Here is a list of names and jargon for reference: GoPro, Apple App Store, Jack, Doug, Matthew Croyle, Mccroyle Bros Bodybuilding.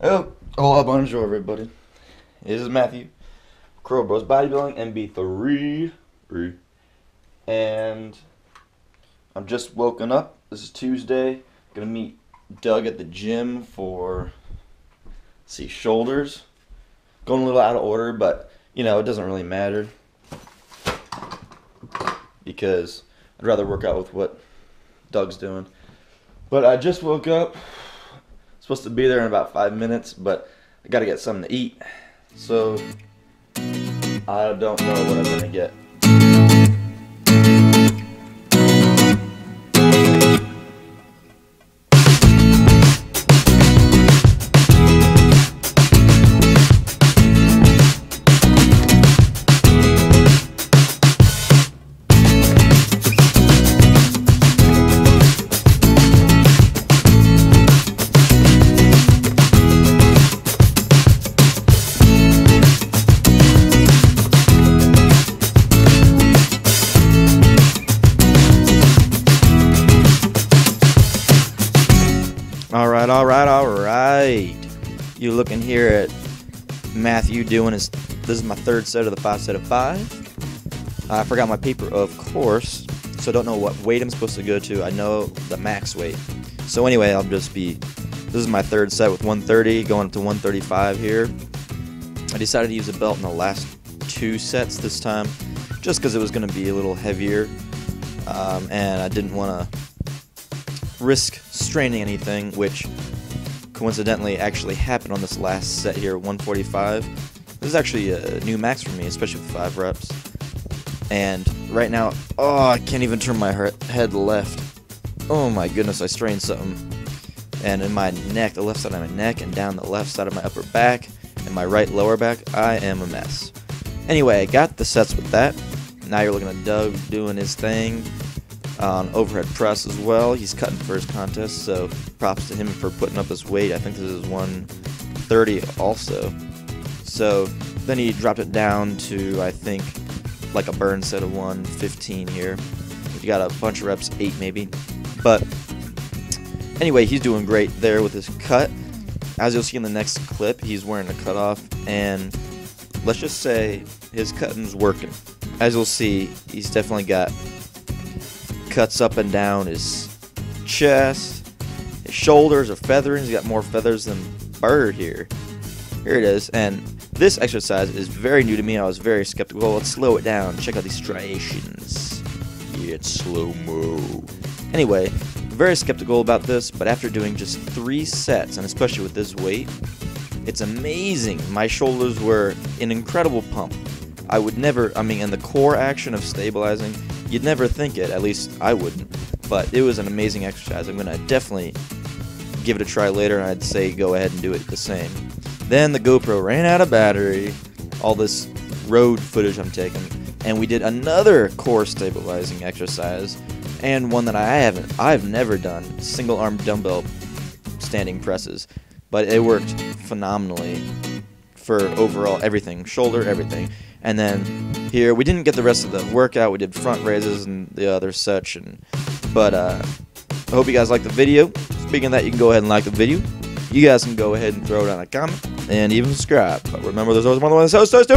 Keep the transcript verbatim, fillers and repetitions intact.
Hello, hola, bonjour everybody. This is Matthew, Croyle Bros Bodybuilding, M B three, three, and I'm just woken up. This is Tuesday. I'm gonna meet Doug at the gym for, let's see, shoulders. Going a little out of order, but you know it doesn't really matter because I'd rather work out with what Doug's doing. But I just woke up. Supposed to be there in about five minutes, but I gotta get something to eat, so I don't know what I'm gonna get. Alright, alright, alright. You're looking here at Matthew doing his, this is my third set of the five set of five. I forgot my paper, of course, so I don't know what weight I'm supposed to go to. I know the max weight. So anyway, I'll just be, this is my third set with one thirty, going up to one thirty-five here. I decided to use a belt in the last two sets this time, just because it was going to be a little heavier, um, and I didn't want to risk straining anything, which coincidentally actually happened on this last set here, one forty-five. This is actually a new max for me, especially with five reps. And right now, oh, I can't even turn my head left. Oh my goodness, I strained something. And in my neck, the left side of my neck, and down the left side of my upper back, and my right lower back, I am a mess. Anyway, I got the sets with that. Now you're looking at Doug doing his thing on overhead press as well. He's cutting for his contest, so props to him for putting up his weight. I think this is one thirty also. So then he dropped it down to, I think, like a burn set of one fifteen here. He got a bunch of reps, eight maybe. But anyway, he's doing great there with his cut. As you'll see in the next clip, he's wearing a cutoff, and let's just say his cutting's working. As you'll see, he's definitely got cuts up and down his chest, his shoulders are feathering. He's got more feathers than bird here. Here it is, and this exercise is very new to me. I was very skeptical. Let's slow it down. Check out these striations. Yeah, it's slow-mo. Anyway, very skeptical about this, but after doing just three sets, and especially with this weight, it's amazing. My shoulders were an incredible pump. I would never, I mean, and the core action of stabilizing, you'd never think it, at least I wouldn't, but it was an amazing exercise. I'm going to definitely give it a try later, and I'd say go ahead and do it the same. Then the GoPro ran out of battery, all this road footage I'm taking, and we did another core stabilizing exercise, and one that I haven't, I've never done, single arm dumbbell standing presses, but it worked phenomenally for overall everything, shoulder, everything. And then here, we didn't get the rest of the workout, we did front raises and the other such, and, but uh, I hope you guys liked the video. Speaking of that, you can go ahead and like the video, you guys can go ahead and throw down a comment, and even subscribe, but remember there's always more than one so stay tuned!